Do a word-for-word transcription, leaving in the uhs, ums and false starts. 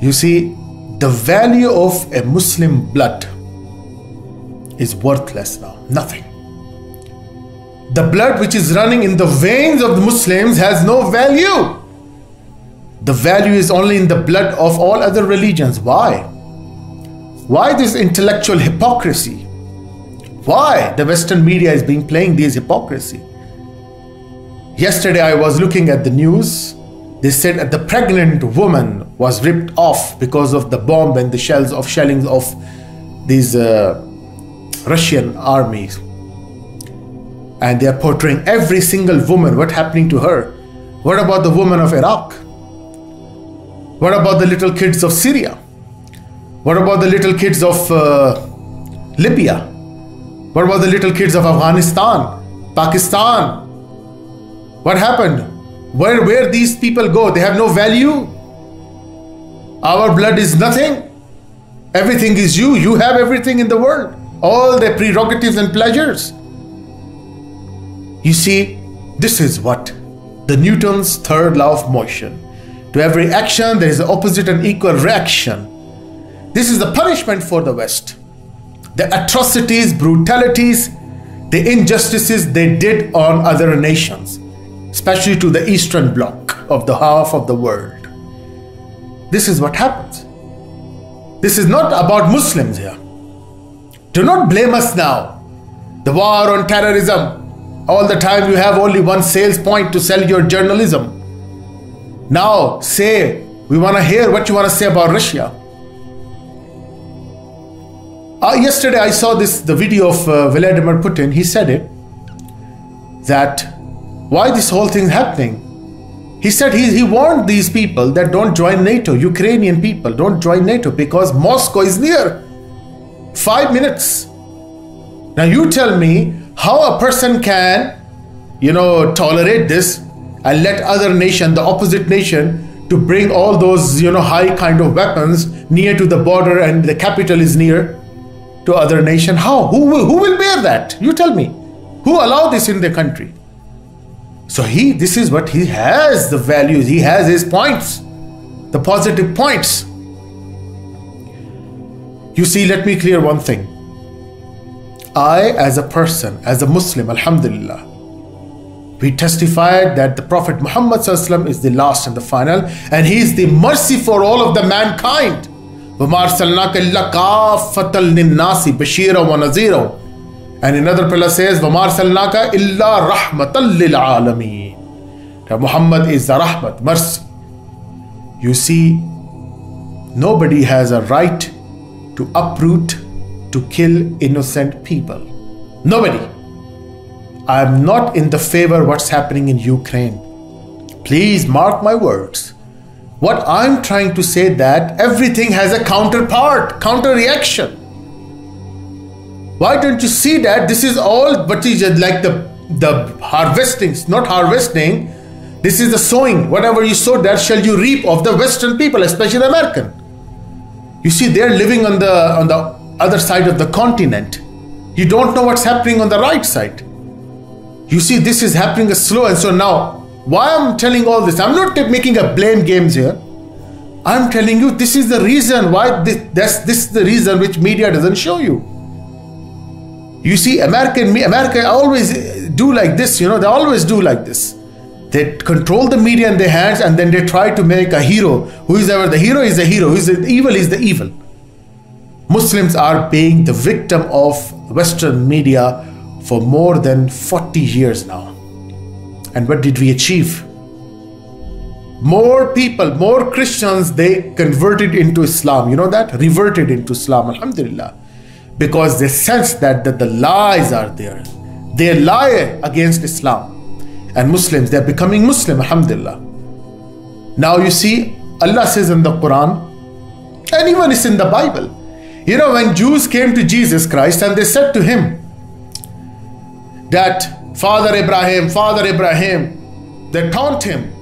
You see, the value of a Muslim blood is worthless now, nothing. The blood which is running in the veins of the Muslims has no value. The value is only in the blood of all other religions. Why? Why this intellectual hypocrisy? Why the Western media is being playing this hypocrisy? Yesterday I was looking at the news. They said that the pregnant woman was ripped off because of the bomb and the shells of shellings of these uh, Russian armies. And they are portraying every single woman, what's happening to her. What about the women of Iraq? What about the little kids of Syria? What about the little kids of uh, Libya? What about the little kids of Afghanistan, Pakistan? What happened? Where, where these people go? They have no value. Our blood is nothing. Everything is you. You have everything in the world. All their prerogatives and pleasures. You see, this is what the Newton's third law of motion. To every action, there is an opposite and equal reaction. This is the punishment for the West. The atrocities, brutalities, the injustices they did on other nations, especially to the Eastern Bloc of the half of the world. This is what happens. This is not about Muslims here. Do not blame us now. The war on terrorism. All the time you have only one sales point to sell your journalism. Now say, we want to hear what you want to say about Russia. Uh, yesterday I saw this the video of uh, Vladimir Putin. He said it, that why this whole thing is happening. He said he, he warned these people that don't join NATO, Ukrainian people, don't join NATO because Moscow is near. Five minutes. Now you tell me how a person can, you know, tolerate this and let other nation, the opposite nation, to bring all those, you know, high kind of weapons near to the border and the capital is near to other nation. How? Who will, who will bear that? You tell me. Who allowed this in the country? So he, this is what he has, the values, he has his points, the positive points. You see, let me clear one thing. I, as a person, as a Muslim, alhamdulillah, we testified that the Prophet Muhammad ﷺ is the last and the final, and he is the mercy for all of the mankind. And another pillar says, that Muhammad is the rahmat, mercy. You see, nobody has a right to uproot, to kill innocent people. Nobody. I am not in the favor of what's happening in Ukraine. Please mark my words. What I'm trying to say that everything has a counterpart, counter reaction. Why don't you see that this is all but like the, the harvesting, not harvesting. This is the sowing. Whatever you sow, that shall you reap of the Western people, especially the American. You see, they're living on the, on the other side of the continent. You don't know what's happening on the right side. You see, this is happening slow. And so now, why I'm telling all this, I'm not making a blame games here. I'm telling you, this is the reason why this, that's, this is the reason which media doesn't show you. You see, American, America always do like this, you know, they always do like this. They control the media in their hands and then they try to make a hero. Who is ever the hero is the hero, who is the evil is the evil. Muslims are being the victim of Western media for more than forty years now. And what did we achieve? More people, more Christians, they converted into Islam. You know that? Reverted into Islam, alhamdulillah. Because they sense that, that the lies are there. They lie against Islam. And Muslims, they're becoming Muslim, alhamdulillah. Now you see, Allah says in the Quran, and even it's in the Bible. You know, when Jews came to Jesus Christ and they said to him, that Father Abraham, Father Abraham, they taunt him.